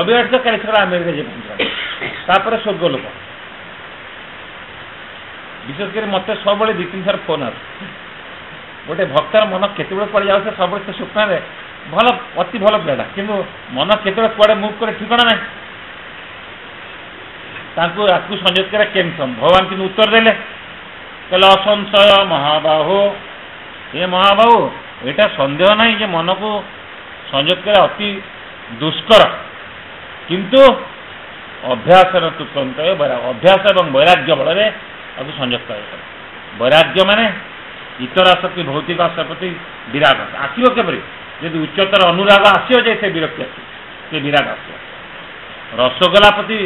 अव्यर्थ कल आमेरिका जी पहुंचा स्वर्ग लोक विशेषकर मत सब दु तीन थर फोन आसे भक्तर मन केतबे पड़ जाऊ सब स्वप्न में भल अति भल पिलाटा कि मन केतबे कड़े मुव करे ठिकाना ना आपको संयोग करा के भगवान कि उत्तर देले कहले असंशय महाबाहु ये महाबाहु यहाँ सन्देह ना जे मन को संयोग करा अति दुष्कर किंतु अभ्यास तुकंत अभ्यास और वैराग्य बल में संयोग कर वैराग्य माने इतर आसक्ति भौतिक आसक्ति विराग आसो केपर जब उच्चतर अनुराग आसो जाए से विरक्ति आस विराग आस रसगोला प्रति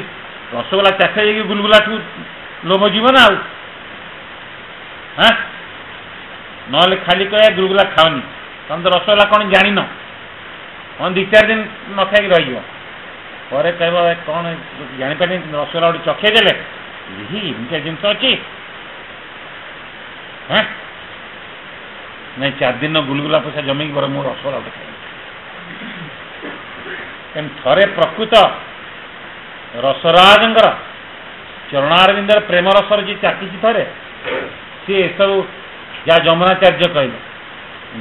रसगोला चाखाई गुलगुला ठू लोभ जीव ना हाँ ना खाली कह गुलगुला खाओनी तुम तो रसगोला कौन जान हाँ दि चार दिन न खाई रही कह कौन जापर रसगोला गोटे चखेदेले यही जिनस अच्छी हाँ नहीं चार दिन गुलगुला पैसा जमेक बर मो रसगोला गोटे खाई थे प्रकृत रसराज चरणारविंद प्रेम रसर जी चाकी थे सी सब जहाँ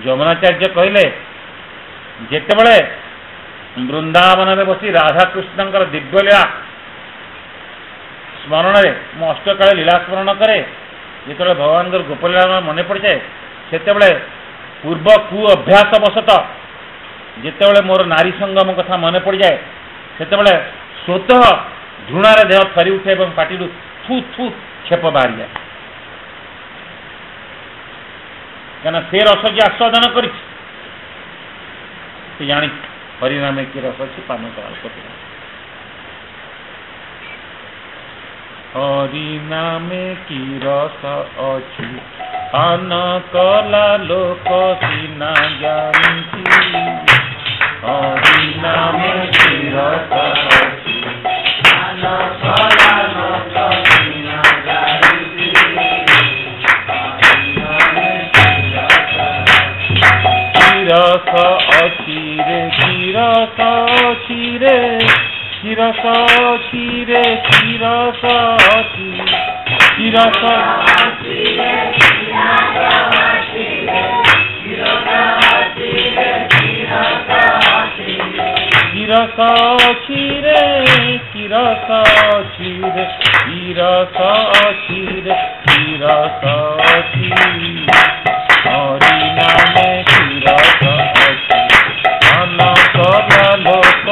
जमुनाचार्य कहले जितेबले वृंदावन में बसी राधाकृष्ण दिव्य लीला स्मरण में अष्टकाल लीला स्मरण करे जिते भगवान गोपलीला मन पड़ जाए से पूर्व कु अभ्यासवशत जिते मोर नारी संगम कथा मन पड़ जाए से स्वतः घृणार देह थरी उठे और पाटी थू थू छेप बाहरी जाए क्या से रस जी आस्वादन कर जानी हरिनाम कि रस अच्छी पान कर हरिनाम कि रस अच्छी पान कला लोक सीना जानती हरिनाम कि रस अच्छी पान कला लोक सीना जानती कि रस अच्छी रे कि रस अच्छी रे किरसा चिरे किरसा ची किरसा चिरे किरसा चिरे किरसा चिरे किरसा चिरे किरसा चिरे किरसा चिरे किरसा चिरे किरसा चिरे हरि नाम किरसा ची आना कला लोक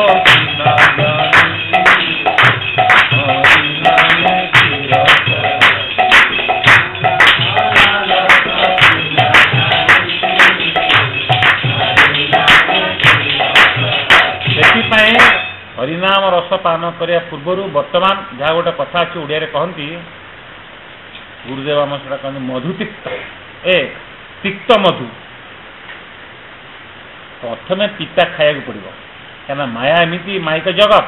हरिनाम रस पान करने पूर्वर बर्तमान जहाँ गोटे कथा अच्छी ओडिया कहती गुरुदेव आम से कहते मधु तिक्त ए तिक्त मधु प्रथमे पिता खाया पड़ो क्या माया एमती मायिक जगत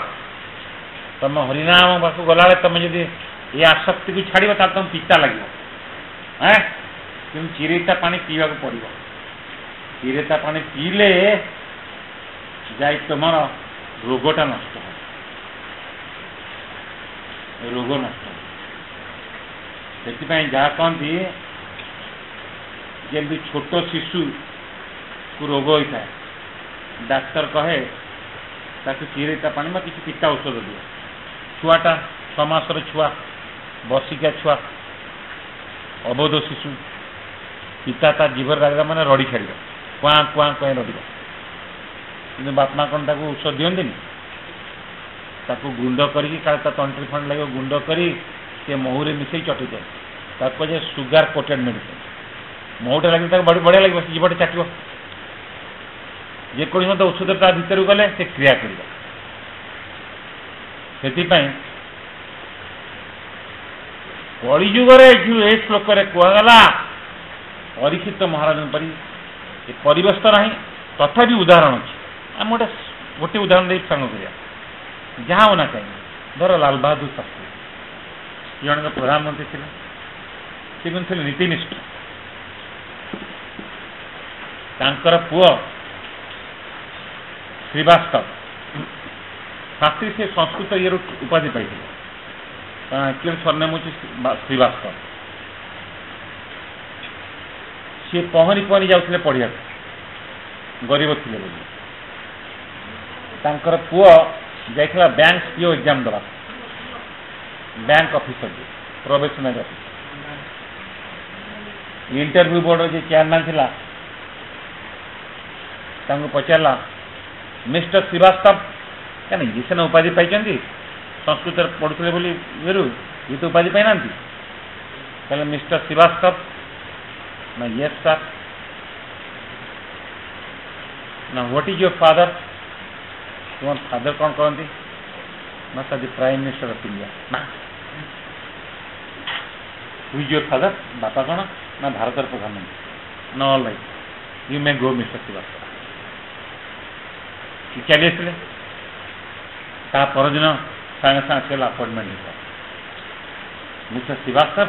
तुम हरिनाम पाक गला तुम जब ये आसक्ति को छाड़ तुम पिता लगे हाँ तुम चिरेता पानी पीवा पड़ो चिरेता पानी पीले जा तुम रोगटा नष्ट रोग नष्ट जहाँ कहती जमी छोट शिशु को रोग होता है डाक्तर कहे ताकि चिरेता पानी में किसी पिता औषध दिए छुआटा छमासर छुआ बसिका छुआ अबोध शिशु पिता ता जीवर लगे मैंने रड़ी छाड़ कुआ कुआ कहीं रड़ी कि बापमा कौन ताक औषध दिखती गुंड कर तंट्री फंड लगे गुंड कर महूरे मिसई चटी जाए सुगार कोटेड मेडिसिन महूटा लगे बढ़िया लगे जीवटे चाट जेको मत औषध ता भर गले से क्रिया कर कलिजुगे ये श्लोक कहगला परीक्षित महाराज परी ना तथा भी उदाहरण अच्छे आम गोटे गोटे उदाहरण दे सांग कर जहाँ होना चाहिए धर लाल बहादुर शास्त्री जन प्रधानमंत्री थे कि नीतिनिष्ठ तांकर पुओ श्रीवास्तव शास्त्री से संस्कृत ये उपाधि पाई कि स्वर्णम हो श्रीवास्तव सी पहरी पहरी जाते पढ़िया गरीब थे तांकर पुओ जाइथिला बैंक पीओ एग्जाम दवा bank officer probationary officer interview board जे चेयरमैन थिला तांको पचारला मिस्टर श्रीवास्तव क्या ये सीना उपाधि पाई संस्कृत पढ़ुले बोली ये तो उपाधि पाई ना mister Srivastava Now, yes sir. Now, what is your father? तुम फादर कौन कहती? माता जी प्राइम मिनिस्टर ऑफ इंडिया। ना हु इज योर फादर? बापा कौन? ना भारत प्रधानमंत्री। ना all right, you may go mister Srivastava. चलिए इसलिए ता परदिन सागे सागे चल अपॉइंटमेंट लेता मिस्टर श्रीवास्तव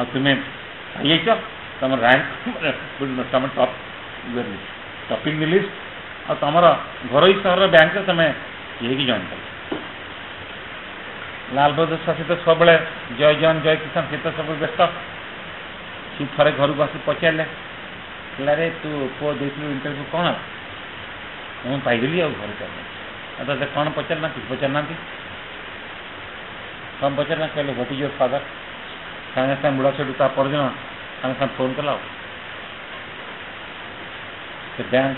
और तुम्हें आई तुम रैंक तुम टॉप टॉपिंग लिस्ट और तुम घर सहर बैंक तुम ये जॉइन कर। लाल बहादुर शास्त्री तो सब जय जवान जय किसान से तो सब व्यस्त। सी थे घर को आस पचारे रे तू पु दे इंटरव्यू कौन मुझे पाइली आर चल ते कौन पचारना कि पचारना कौन पचारना कहले व्हाट इज योर फादर। सागे सागे बुढ़ा से परदिन सागे सागे फोन कला बैंक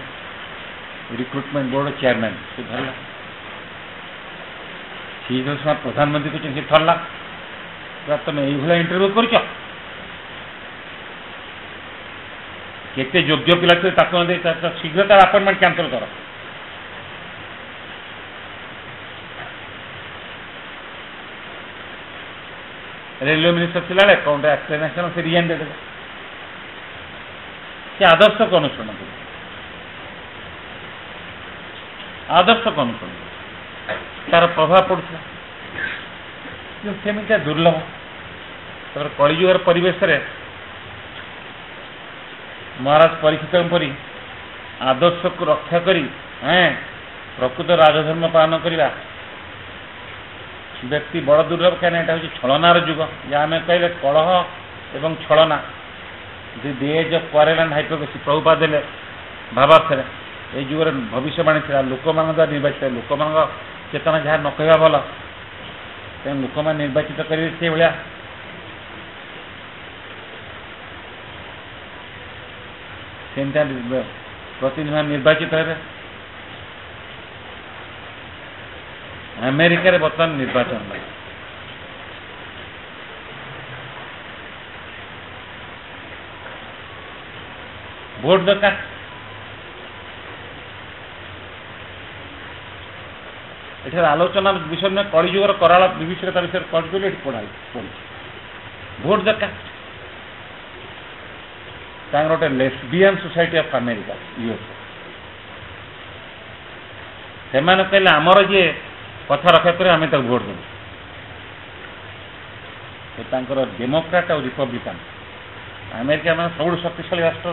रिक्रुटमेंट बोर्ड चेयरमैन से धरला सी जो सब प्रधानमंत्री को सी थरला तुम ये इंटरव्यू कर योग्य पिला शीघ्र तार अपॉइंटमेंट कैंसल कर। रेलवे मिनिस्टर थी कौन एक्सप्लेनेशन से रिजाइन दे आदर्श को अनुसरण कर आदर्श को अनुसरण तार प्रभाव पड़ता जो सेमिटा दुर्लभ तर कलिजुगर परिवेश रे महाराज परीक्षित परी आदर्श को रक्षा करी प्रकृत राजधर्म पालन करिला व्यक्ति बड़ दुर्लभ क्या यहाँ हूँ छलनार जुग जहाँ आम कहले कलह एवं छलना the age of quarrel and hypocrisy Prabhupada देले भावार्थरे ये जुगे भविष्यवाणी थी लोक मान द्वारा निर्वाचित लोक मान चेतना जहाँ न कह भल तेना लोक मैंने निर्वाचित करेंगे से भाया प्रतिनिधि निर्वाचित हे। अमेरिकार बर्तमान निर्वाचन भोट दरकार एठार आलोचना विषय में कलिजुगर कराल विषय तरह विषय कल पढ़ाई पड़ी भोट दरकार गोटे lesbian society of America US से कहले आमर जी कथा रक्षा करें आम तक भोट देर डेमोक्राट और रिपब्लिकान अमेरिका मैं सब शक्तिशाली राष्ट्र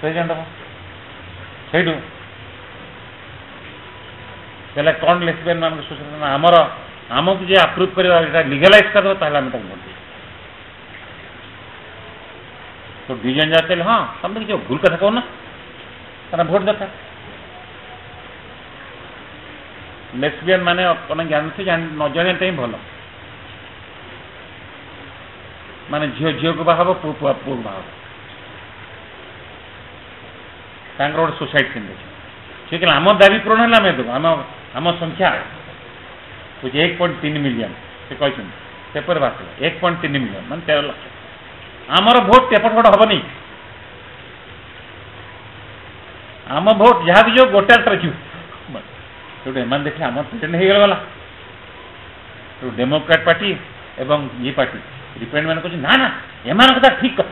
प्रेजिडेंट हम से कहला कौन लेसबियन मान सोचना आमर आमक जे आप्रुव कर लिगलाइज कर तो दु जन जाते हाँ तुम कि भूल कथा कौन ना भोट दरकार लेसबियन माने अपना जानते न जानते ही भल मान झी झी को बाहब पु पुआ पुआ बाहब गोटे सोसाइटी ठीक है। आम दाबी पूरण है आम देव आम आम संख्या हूँ 1.3 मिलियन से कहते पेपर बात 1.3 मिलियन मान 13 लाख आमर भोट पेपर भोट हेनी आम भोट जहाँ भी जो गोटे जो मान देखे आम प्रेजेंट हो गला डेमोक्रेट पार्टी एवं ये पार्टी रिप्रेजेंट मैंने कहते ना ना एम कथा ठीक कथ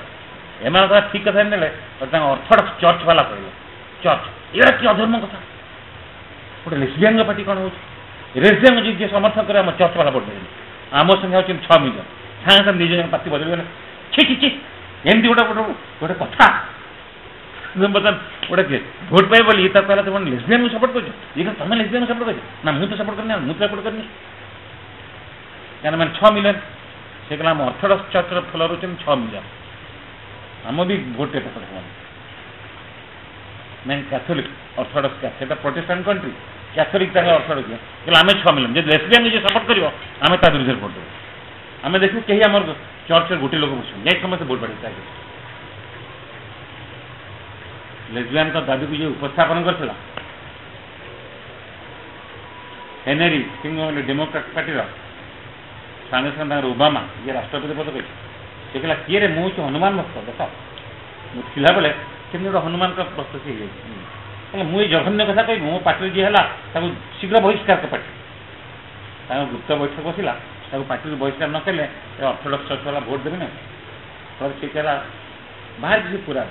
एम कथा ठीक कथा ने अर्थडक्स चर्च वाला पड़ेगा चर्च ये कि अधर्म कथा गोटे लेसबियन पार्टी कौन हो रेसबियन जी समर्थन करे आम चर्च वाला पड़े आम संख्या हो 6 मिलियन सागे सागे निज जन पार्टी बदल छी छी छी एमती गोटे गोटे गोटे कथा बता गोटे भोट पाए बोली तो कहला तुम लेसबियन को सपोर्ट कर तुम लेसबियन को सपोर्ट कर ना मुझे तो सपोर्ट करनी मुझे सपोर्ट करनी क्या मैंने 6 मिलियन से कहला आम अर्थडक्स चर्चर फल रोच 6 मिलियन आम भी भोट पेपर मैं कैथोलिक अर्थडक्स क्या प्रोटेस्टांट कंट्री कैथोलिक अर्थडक्स क्या आम 6 मिलियन जो लेसबियन जी सपोर्ट कर आम ता विरुद्ध भोट दे आम देखू कहीं आम चर्चर गोटे लोक बसुँ जा समस्त भोट पड़े लेसबियन दाबी को जो उपस्थापन कर हेनेरी सिंह डेमोक्रेट पार्टी सागे सागे ओबामा ये राष्ट्रपति पद कहला किए रे मुझे हनुमान मस्त देख मुस्किल बेले सेमती गोटे हनुमान प्रस्तुति हो मुझे जघन्य कथा कह मो पार्टी जी है शीघ्र बहिष्कार पार्टी गुप्त बैठक बसला पार्टी बहिष्कार न कले अर्थोडक्स चर्च वाला भोट देवे ना फल से कहला बाहर किसी पूरा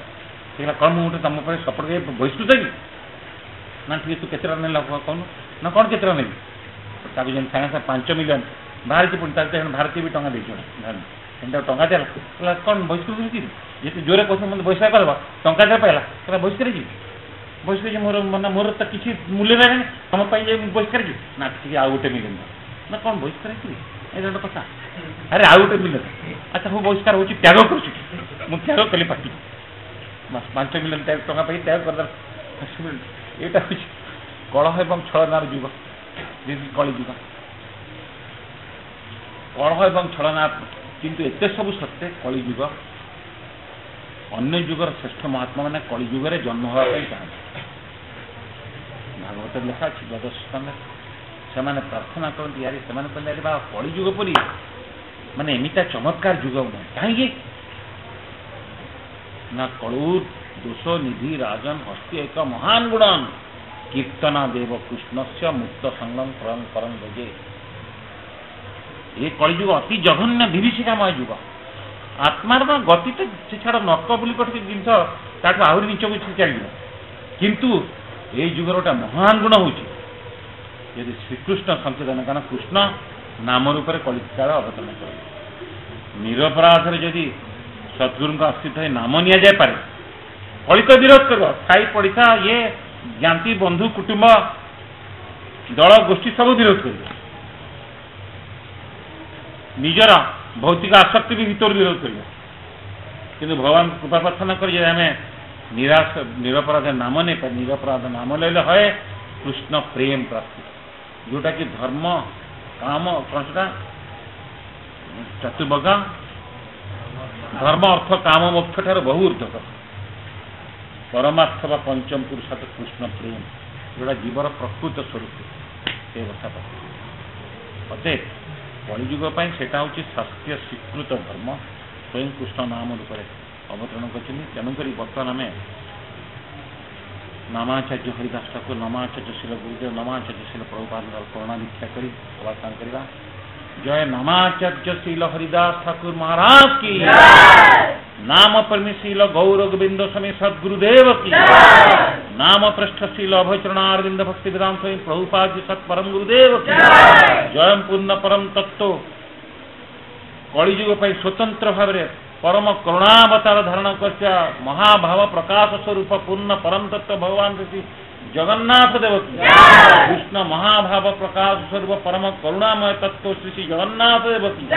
कहला कौन मुझे तुम पर सपोर्ट बहिष्कृत है ना ठीक तू के कहूँ ना कौन के ने सागे 5 मिलियन बाहर की पुणी भारतीय भी टाँग दे टाँग देला कौन बहिष्कृत जी जोरे कह मत बहिष्कार कर टाँग दे पाला कहला बहिष्कार जी मोर मैंने मोर तो किसी मूल्य रहा तुम बहिष्कार जी ना ठीक आउ गए मिलियन ना कौन बहिष्कार है कि कथा अरे आउ गए मिलियन अच्छा हूँ बहिष्कार हो त्याग कर त्याग कली पार्टी बस 5 मिलियन टाँग त्याग कर 5 मिलियन यहाँ हूँ कलह एवं छलनार जुग कली जुग कलह एवं छलना किंतु एत सब सत्ते कली जुग अन्य जुगर श्रेष्ठ महात्मा मैंने कली जुगर जन्म होगापी चाहते भागवत लेखा अच्छी द्वादश से प्रार्थना करती यार से कहते बा कली जुग पी मैंने एमिता चमत्कार जुग ना कहीं ना कलू दोष निधि राजन हस्ती एक महान गुणन कीर्तना देव कृष्ण से मुक्त संगम करण करण भजे ये कलिजुग अति जघन्य विभीषिकामय जुग आत्मार गति तो से छाड़ नर्क बोली गोटे जिन आहरी नीचक चलो किंतु ये जुगर गोटे महान गुण होदि श्रीकृष्ण संचेतन कारण कृष्ण नाम रूप से कलिकाल अवतरण कर निरपराधर जदि सद्गुरु अस्तित्व नाम नि जाए कलिक विरोध कर साई पड़िशा ये ज्ञाति बंधु कुटुंब दल गोष्ठी सब विरोध कर निजर भौतिक आसक्ति भी भीतर विरोध कर किंतु भगवान कृपा प्रार्थना करें हमें निराश निरपराध नाम नहीं पाए निरपराध नाम लेले है कृष्ण प्रेम प्राप्ति जोटा कि धर्म काम कौनसा चतुर्भगा धर्म अर्थ काम मोक्ष ठार बहु ऊर्धक परमार्थ व पंचम पुरुषार्थ कृष्ण प्रेम जोटा जीवर प्रकृत स्वरूप ये कथा अतः कलिजुग से शास्त्रीय स्वीकृत धर्म स्वयं कृष्ण नाम रूप से अवतरण कर तेणुक बर्तमान आम नामाचार्य हरिदास ठाकुर नामाचार्य श्रील गुरुदेव नामाचार्य श्रील प्रभुपाद प्रणा दीक्षा कर अवसान करवा जय नामाचार्य श्रील हरिदास ठाकुर महाराज की नाम प्रेमी श्रील गौर गोविंद स्वामी सद्गुरुदेव की नाम पृष्ठ श्रील अभयचरणारविंद भक्ति वेदांत स्वामी प्रभुपाद जी सत परम गुरुदेव की जय पूर्ण परम तत्व कलिजुग पर स्वतंत्र भाव परम करुणावतार धारण कर महाभाव प्रकाश स्वरूप पूर्ण परम तत्व भगवान श्री जगन्नाथ देव की कृष्ण महाभाव प्रकाश स्वरूप परम करुणामय तत्व श्री श्री जगन्नाथ देव की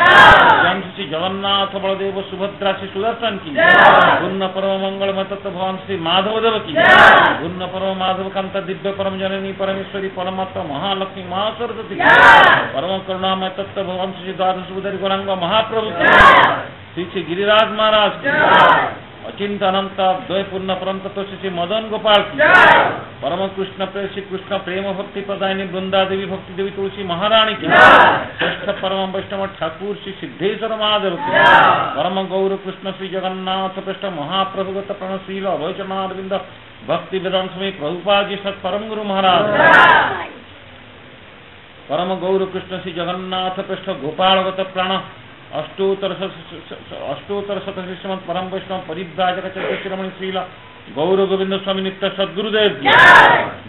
श्री जगन्नाथ बलदेव सुभद्रा श्री सुदर्शन की पूर्ण परम मंगलमय तत्व भगवान श्री माधव देव की पूर्ण परम माधव कांता दिव्य परम जननी परमेश्वरी परमात्मा महालक्ष्मी महासरस्वती परम करुणामय तत्व भगवान श्री द्वादश सुभद्री गौरांग महाप्रभु श्री श्री गिरिराज महाराज की अचिंत अनंत द्वयपूर्ण परम तत्व श्री मदन गोपाल की परम कृष्ण प्रेम श्री कृष्ण प्रेम भक्ति प्रदायिनी वृंदा देवी भक्ति देवी तुलसी महाराणी की श्रेष्ठ परम वैष्णव ठाकुर श्री सिद्धेश्वर महादेव की परम गौर कृष्ण श्री जगन्नाथ पृष्ठ महाप्रभुगत प्रणशील अभयचरणारविंद भक्ति वेदांत स्वामी प्रभुपाद जी सत परम गुरु महाराज परम गौर कृष्ण श्री जगन्नाथ पृष्ठ गोपालगत प्राण अष्टोत्तर शत श्रीमद परम वैष्णव परिव्राजक चतुश्रमणी श्रील गौर गोविंद स्वामी नित्य सद्गुरुदेव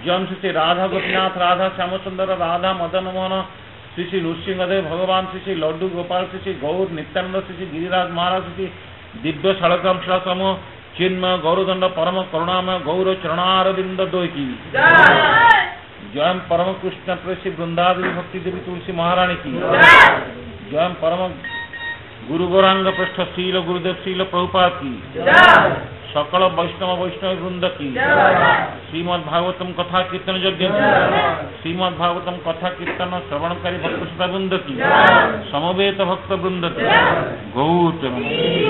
जम श्री राधा गोपीनाथ राधा श्यामसुंदर राधा मदन मोहन श्री श्री नृसिंहदेव भगवान श्री श्री लड्डू गोपाल श्री श्री गौर नित्यानंद श्री श्री गिरिराज महाराज श्री दिव्य शालग्राम शिलासम चिन्मय गौरदंड परम करुणामय गौर चरणारविंद द्वय की जय परम कृष्ण प्रेषी वृंदादेवी भक्ति देवी तुलसी महाराणी की जय परम गुरु गौरांग पृष्ठ श्रील गुरुदेव श्रील प्रभुपाद की सकल वैष्णव वैष्णव वृंद की श्रीमद भागवतम कथा कीर्तन यज्ञ श्रीमद भागवतम कथा कीर्तन श्रवणकारी भक्त श्रोता वृंद की समवेत भक्त वृंद की